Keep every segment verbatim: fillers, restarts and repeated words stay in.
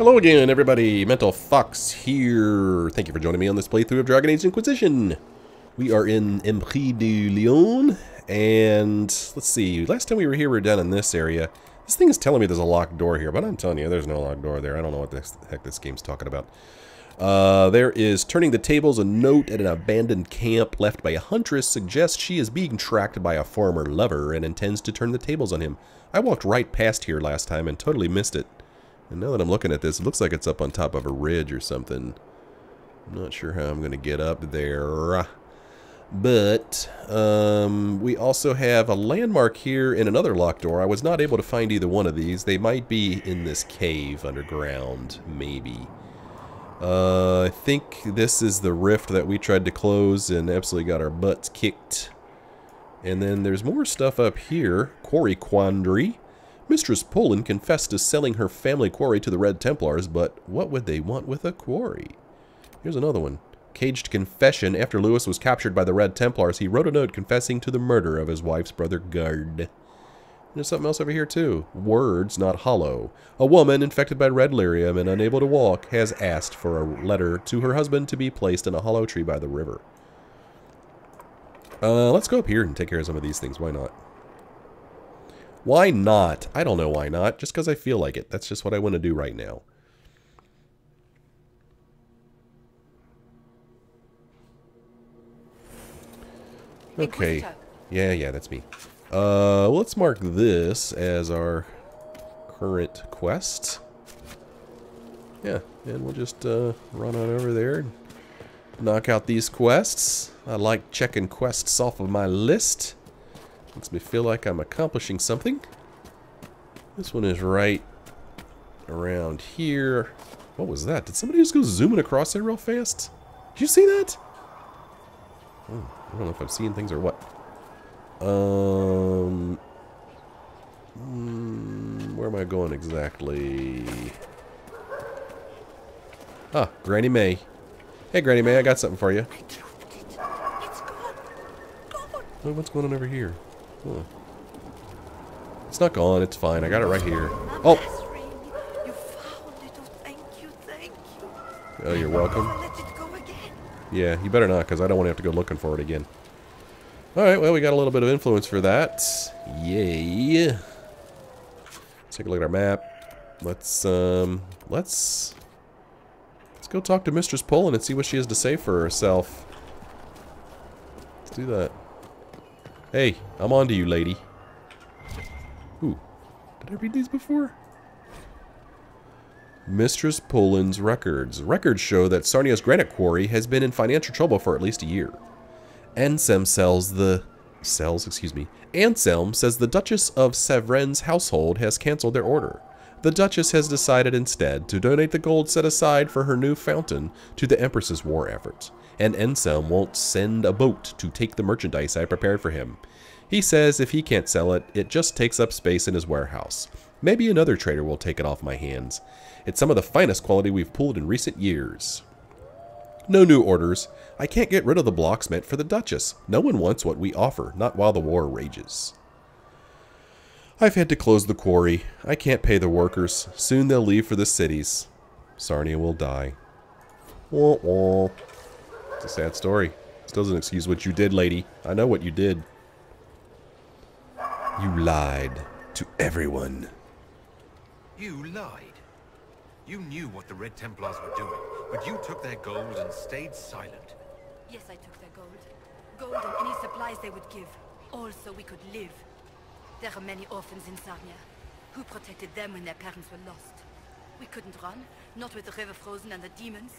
Hello again, everybody. Mental Fox here. Thank you for joining me on this playthrough of Dragon Age Inquisition. We are in Emprise du Lion, and let's see. Last time we were here, we were down in this area. This thing is telling me there's a locked door here, but I'm telling you, there's no locked door there. I don't know what the heck this game's talking about. Uh, there is turning the tables. A note at an abandoned camp left by a huntress suggests she is being tracked by a former lover and intends to turn the tables on him. I walked right past here last time and totally missed it. And now that I'm looking at this, it looks like it's up on top of a ridge or something. I'm not sure how I'm going to get up there. But um, we also have a landmark here and another locked door. I was not able to find either one of these. They might be in this cave underground, maybe. Uh, I think this is the rift that we tried to close and absolutely got our butts kicked. And then there's more stuff up here. Quarry Quandary. Mistress Poulin confessed to selling her family quarry to the Red Templars, but what would they want with a quarry? Here's another one. Caged Confession. After Louis was captured by the Red Templars, he wrote a note confessing to the murder of his wife's brother Gurd. There's something else over here too. Words Not Hollow. A woman infected by red lyrium and unable to walk has asked for a letter to her husband to be placed in a hollow tree by the river. Uh, let's go up here and take care of some of these things. Why not? Why not? I don't know why not. Just because I feel like it. That's just what I want to do right now. Okay. Yeah, yeah, that's me. Uh, well, let's mark this as our current quest. Yeah, and we'll just uh, run on over there and knock out these quests. I like checking quests off of my list. Makes me feel like I'm accomplishing something. This one is right around here. What was that? Did somebody just go zooming across there real fast? Did you see that? Oh, I don't know if I'm seeing things or what. Um, mm, where am I going exactly? Ah, Granny Mae. Hey, Granny Mae, I got something for you. Oh, what's going on over here? Huh. It's not gone. It's fine. I got it right here. Oh! Oh, you're welcome. Yeah, you better not, because I don't want to have to go looking for it again. Alright, well, we got a little bit of influence for that. Yay! Let's take a look at our map. Let's, um... Let's... Let's go talk to Mistress Poulin and see what she has to say for herself. Let's do that. Hey, I'm on to you, lady. Ooh, did I read these before? Mistress Polin's records. Records show that Sarnia's granite quarry has been in financial trouble for at least a year. Anselm sells the... Sells, excuse me. Anselm says the Duchess of Sevren's household has cancelled their order. The Duchess has decided instead to donate the gold set aside for her new fountain to the Empress's war effort. And Anselm won't send a boat to take the merchandise I prepared for him. He says if he can't sell it, it just takes up space in his warehouse. Maybe another trader will take it off my hands. It's some of the finest quality we've pulled in recent years. No new orders. I can't get rid of the blocks meant for the Duchess. No one wants what we offer, not while the war rages. I've had to close the quarry. I can't pay the workers. Soon they'll leave for the cities. Sarnia will die. Wah-wah. It's a sad story. This doesn't excuse what you did, lady. I know what you did. You lied to everyone. You lied? You knew what the Red Templars were doing, but you took their gold and stayed silent. Yes, I took their gold. Gold and any supplies they would give. All so we could live. There are many orphans in Sarnia. Who protected them when their parents were lost? We couldn't run, not with the river frozen and the demons.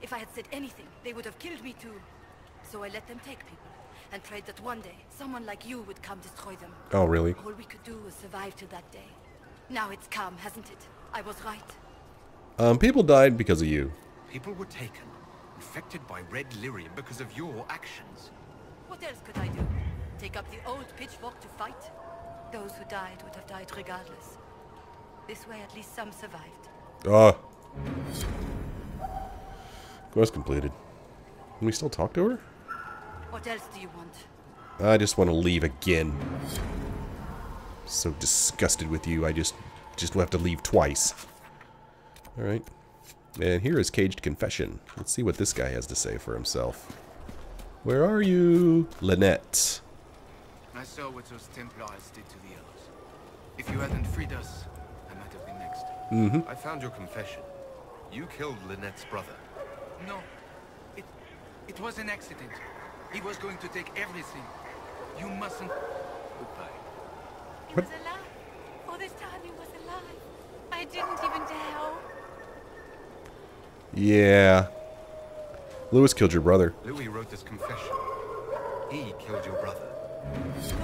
If I had said anything, they would have killed me too. So I let them take people, and prayed that one day, someone like you would come destroy them. Oh, really? All we could do was survive till that day. Now it's come, hasn't it? I was right. Um, people died because of you. People were taken, infected by red lyrium because of your actions. What else could I do? Take up the old pitchfork to fight? Those who died would have died regardless. This way, at least some survived. Ah. Quest completed. Can we still talk to her? What else do you want? I just want to leave again. So disgusted with you, I just just will have to leave twice. Alright. And here is Caged Confession. Let's see what this guy has to say for himself. Where are you, Lynette? I saw what those Templars did to the others. If you hadn't freed us, I might have been next. Mm-hmm. I found your confession. You killed Lynette's brother. No. It, it was an accident. He was going to take everything. You mustn't... Goodbye. He was alive. All this time he was alive. I didn't even dare hope. Yeah. Louis killed your brother. Louis wrote this confession. He killed your brother. No,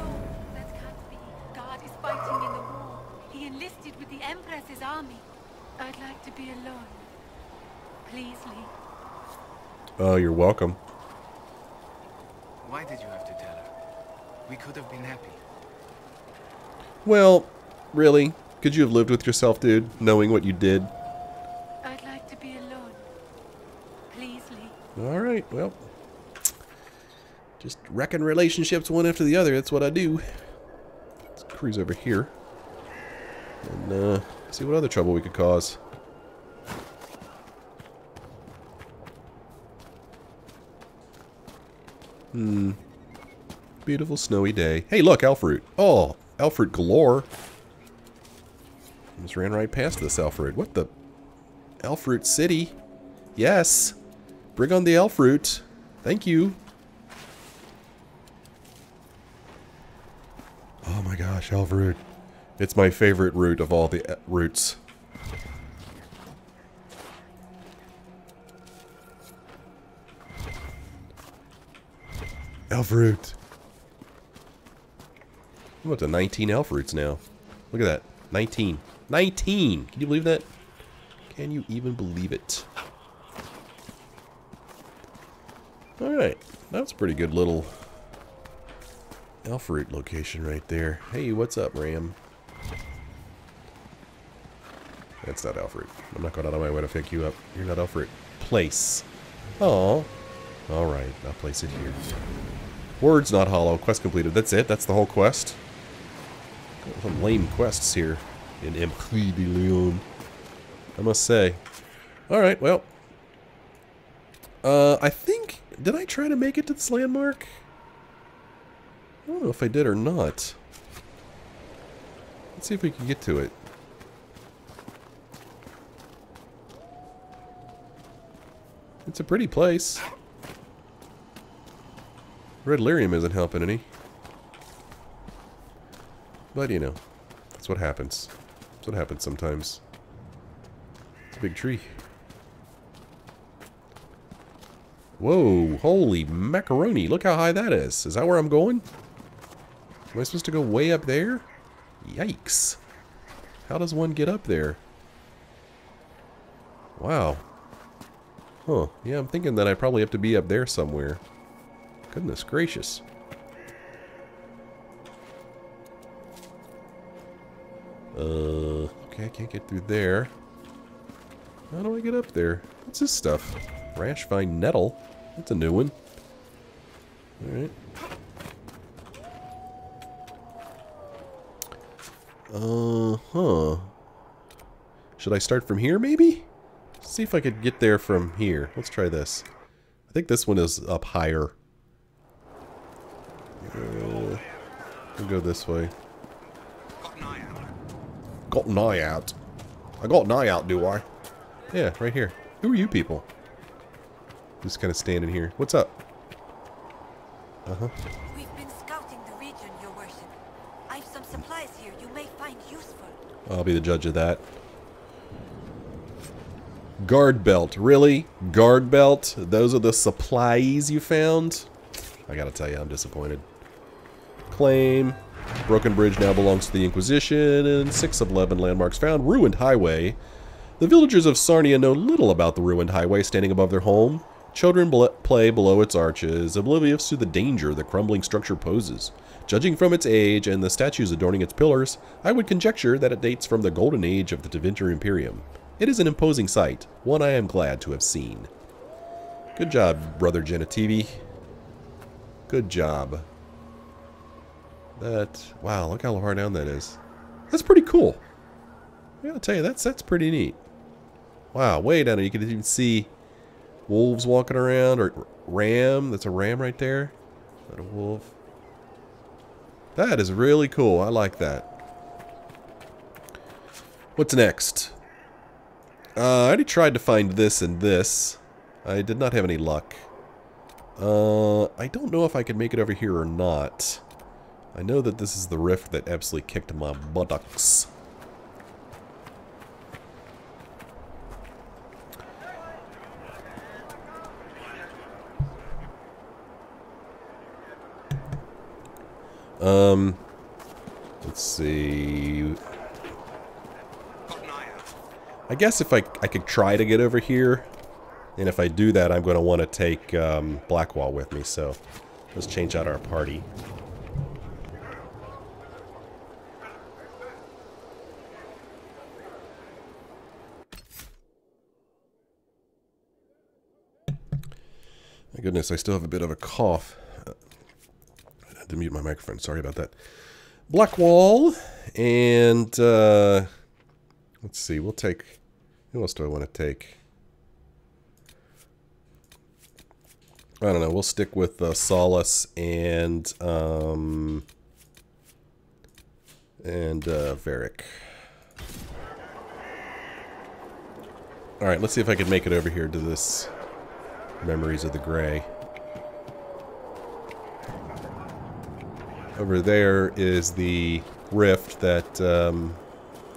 that can't be. God is fighting in the war. He enlisted with the Empress's army. I'd like to be alone. Please leave. Oh, you're welcome. Why did you have to tell her? We could have been happy. Well, really? Could you have lived with yourself, dude, knowing what you did? I'd like to be alone. Please leave. All right, well. Just wrecking relationships one after the other. That's what I do. Let's cruise over here. And, uh, see what other trouble we could cause. Hmm. Beautiful snowy day. Hey, look, Elfroot. Oh, Elfroot galore. I just ran right past this Elfroot. What the? Elfroot City. Yes. Bring on the Elfroot. Thank you. Oh my gosh, Elfroot. It's my favorite route of all the routes. Elfroot. I'm up to nineteen Elfroots now. Look at that. nineteen. nineteen! Can you believe that? Can you even believe it? Alright. That's a pretty good little Elfroot location right there. Hey, what's up, Ram? That's not Elfroot. I'm not going out of my way to pick you up. You're not Elfroot. Place. Oh. Alright, I'll place it here. Words Not Hollow. Quest completed. That's it. That's the whole quest. Got some lame quests here in Emprise du Lion, I must say. Alright, well. Uh, I think... Did I try to make it to this landmark? I don't know if I did or not. Let's see if we can get to it. It's a pretty place. Red Lyrium isn't helping any. But, you know, that's what happens. That's what happens sometimes. It's a big tree. Whoa, holy macaroni. Look how high that is. Is that where I'm going? Am I supposed to go way up there? Yikes. How does one get up there? Wow. Huh. Yeah, I'm thinking that I probably have to be up there somewhere. Goodness gracious. Uh, okay, I can't get through there. How do I get up there? What's this stuff? Rashvine nettle? That's a new one. Alright. Uh, huh. Should I start from here, maybe? Let's see if I could get there from here. Let's try this. I think this one is up higher. Uh, we'll go this way. Got an eye out. I got an eye out, do I? Yeah, right here. Who are you people? Just kind of standing here. What's up? Uh-huh. We've been scouting the region, your worship. I've some supplies here you may find useful. I'll be the judge of that. Guard belt. Really? Guard belt? Those are the supplies you found? I gotta tell you, I'm disappointed. Claim. Broken Bridge now belongs to the Inquisition, and six of eleven landmarks found. Ruined Highway. The villagers of Sarnia know little about the Ruined Highway standing above their home. Children bl play below its arches, oblivious to the danger the crumbling structure poses. Judging from its age and the statues adorning its pillars, I would conjecture that it dates from the golden age of the Deventer Imperium. It is an imposing sight, one I am glad to have seen. Good job, Brother Genitivi. Good job. That, wow, look how far down that is. That's pretty cool. I gotta tell you, that's, that's pretty neat. Wow, way down there. You can even see wolves walking around, or ram. That's a ram right there. Not a wolf. That is really cool. I like that. What's next? Uh, I already tried to find this and this. I did not have any luck. Uh, I don't know if I can make it over here or not. I know that this is the rift that absolutely kicked my buttocks. Um, let's see. I guess if I, I could try to get over here, and if I do that, I'm going to want to take um, Blackwall with me, so let's change out our party. My goodness, I still have a bit of a cough. I had to mute my microphone, sorry about that. Blackwall, and uh, let's see, we'll take, who else do I want to take? I don't know, we'll stick with uh, Solas and, um, and uh, Varric. Alright, let's see if I can make it over here to this Memories of the Grey. Over there is the rift that, um,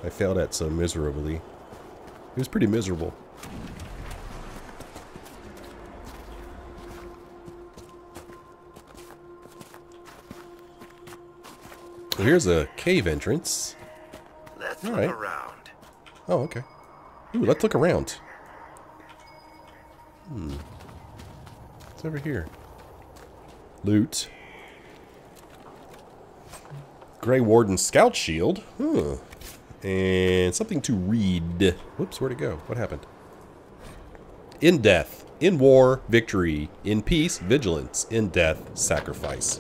I failed at so miserably. It was pretty miserable. So here's a cave entrance. Let's All right. look around. Oh, okay. Ooh, let's look around. Hmm. What's over here? Loot. Grey Warden Scout Shield. Hmm. And something to read. Whoops, where'd it go? What happened? In death, in war, victory. In peace, vigilance. In death, sacrifice.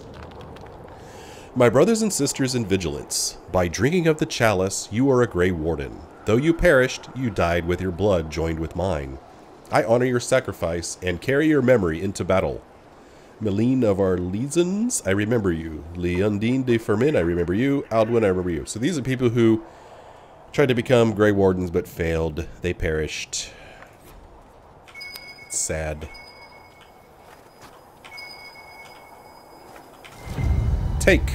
My brothers and sisters in vigilance, by drinking of the chalice, you are a Grey Warden. Though you perished, you died with your blood joined with mine. I honor your sacrifice and carry your memory into battle. Meline of Arlesans, I remember you. Leandine de Fermin, I remember you. Aldwin, I remember you. So these are people who tried to become Grey Wardens but failed. They perished. It's sad. Take.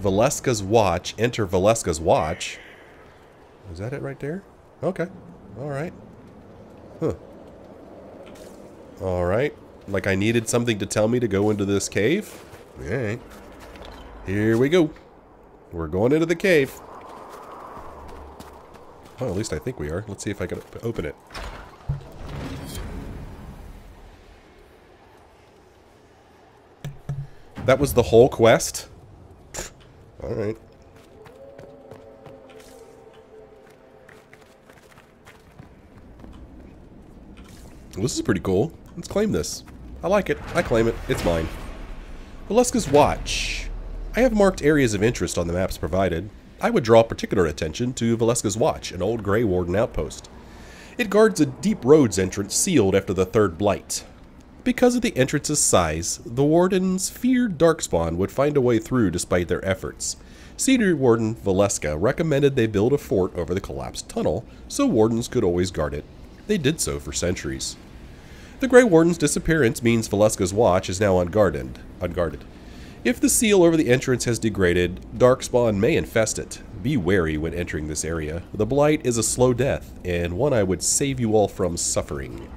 Valeska's Watch. Enter Valeska's Watch. Is that it right there? Okay. Alright. Huh. Alright. Like I needed something to tell me to go into this cave? Alright. Here we go. We're going into the cave. Well, at least I think we are. Let's see if I can open it. That was the whole quest? Alright. Well, this is pretty cool. Let's claim this. I like it. I claim it. It's mine. Valeska's Watch. I have marked areas of interest on the maps provided. I would draw particular attention to Valeska's Watch, an old Grey Warden outpost. It guards a Deep Roads entrance sealed after the Third Blight. Because of the entrance's size, the Wardens feared Darkspawn would find a way through despite their efforts. Senior Warden Valeska recommended they build a fort over the collapsed tunnel so Wardens could always guard it. They did so for centuries. The Grey Warden's disappearance means Valeska's Watch is now unguarded. unguarded. If the seal over the entrance has degraded, Darkspawn may infest it. Be wary when entering this area. The Blight is a slow death, and one I would save you all from suffering.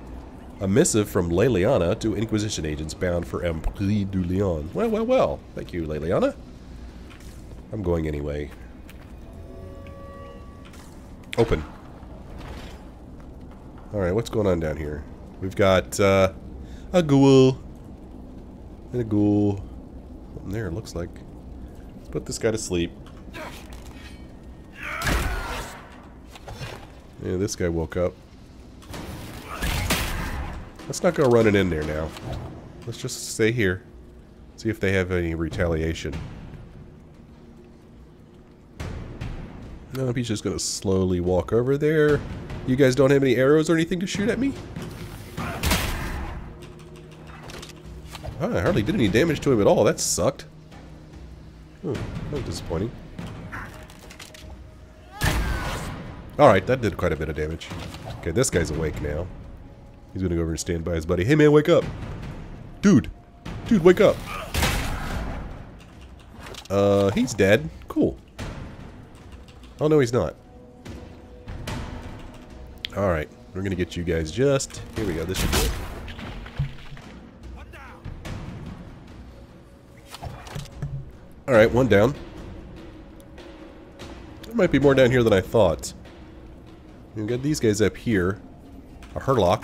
A missive from Leliana to Inquisition agents bound for Emprise du Lion. Well, well, well. Thank you, Leliana. I'm going anyway. Open. Alright, what's going on down here? We've got uh, a ghoul. And a ghoul. Something there, it looks like. Let's put this guy to sleep. Yeah, this guy woke up. Let's not go running in there now. Let's just stay here. See if they have any retaliation. Nope, he's just gonna slowly walk over there. You guys don't have any arrows or anything to shoot at me? Oh, I hardly did any damage to him at all. That sucked. Oh, that was disappointing. Alright, that did quite a bit of damage. Okay, this guy's awake now. He's gonna go over and stand by his buddy. Hey man, wake up! Dude! Dude, wake up! Uh, he's dead. Cool. Oh no, he's not. Alright, we're gonna get you guys just... Here we go, this should do it. Alright, one down. There might be more down here than I thought. We've got these guys up here. A Herlock.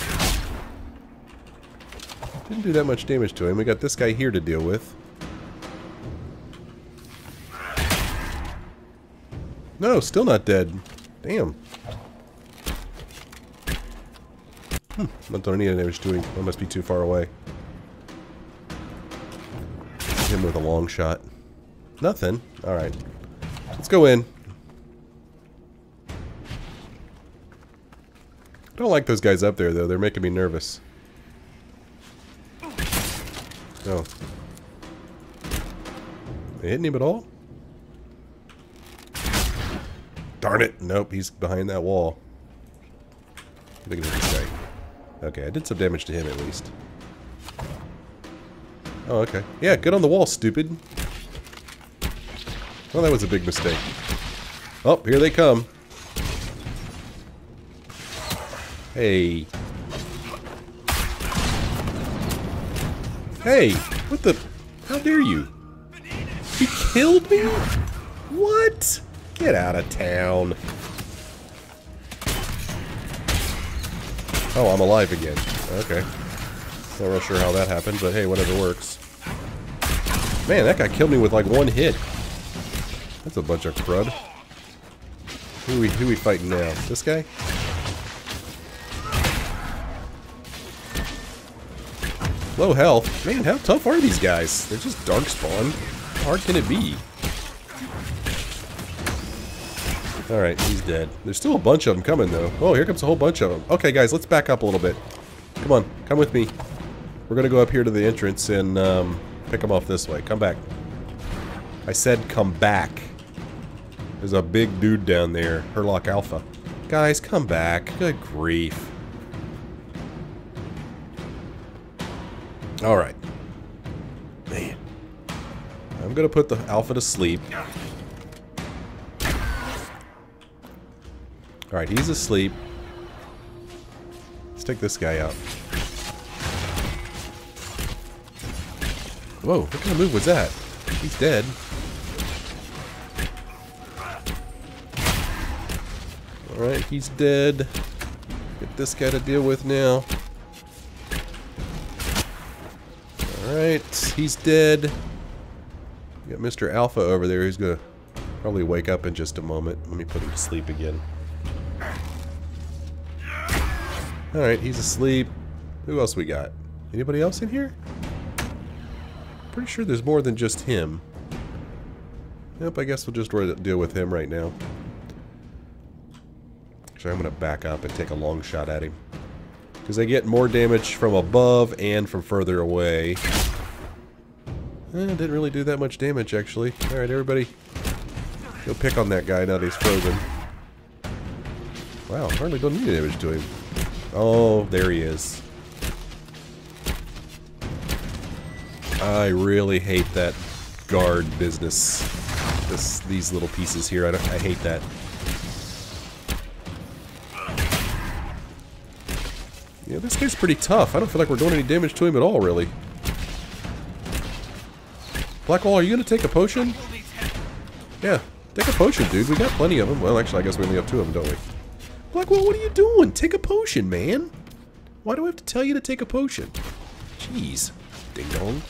Didn't do that much damage to him. We got this guy here to deal with. No, still not dead. Damn. Hmm, not done any damage to him. I must be too far away. Hit him with a long shot. Nothing. Alright. Let's go in. I don't like those guys up there, though. They're making me nervous. Oh. They hitting him at all? Darn it! Nope, he's behind that wall. Look at this guy. Okay, I did some damage to him, at least. Oh, okay. Yeah, get on the wall, stupid. Well, that was a big mistake. Oh, here they come. Hey. Hey, what the? How dare you? He killed me? What? Get out of town. Oh, I'm alive again. Okay. Not real sure how that happened, but hey, whatever works. Man, that guy killed me with like one hit. That's a bunch of crud. Who we, who we fighting now? This guy? Low health. Man, how tough are these guys? They're just Darkspawn. How hard can it be? Alright, he's dead. There's still a bunch of them coming, though. Oh, here comes a whole bunch of them. Okay, guys, let's back up a little bit. Come on, come with me. We're gonna go up here to the entrance and um, pick them off this way. Come back. I said come back. There's a big dude down there. Herlock Alpha. Guys, come back. Good grief. Alright. Man. I'm gonna put the alpha to sleep. Alright, he's asleep. Let's take this guy out. Whoa, what kind of move was that? He's dead. Alright, he's dead. Get this guy to deal with now. Alright, he's dead. We got Mister Alpha over there. He's gonna probably wake up in just a moment. Let me put him to sleep again. Alright, he's asleep. Who else we got? Anybody else in here? Pretty sure there's more than just him. Yep, I guess we'll just deal with him right now. Actually, I'm gonna back up and take a long shot at him. Because they get more damage from above and from further away. Eh, didn't really do that much damage, actually. Alright, everybody. Go pick on that guy now that he's frozen. Wow, hardly don't need any damage to him. Oh, there he is. I really hate that guard business. This, these little pieces here, I, don't, I hate that. Yeah, this guy's pretty tough. I don't feel like we're doing any damage to him at all, really. Blackwall, are you going to take a potion? Yeah, take a potion, dude. We got plenty of them. Well, actually, I guess we only have two of them, don't we? Blackwall, what are you doing? Take a potion, man. Why do I have to tell you to take a potion? Jeez. Ding dong.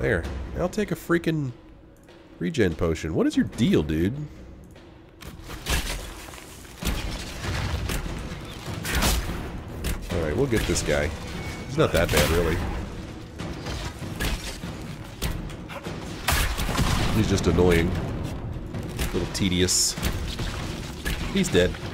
There. I'll take a freaking regen potion. What is your deal, dude? Alright, we'll get this guy. He's not that bad, really. He's just annoying. A little tedious. He's dead.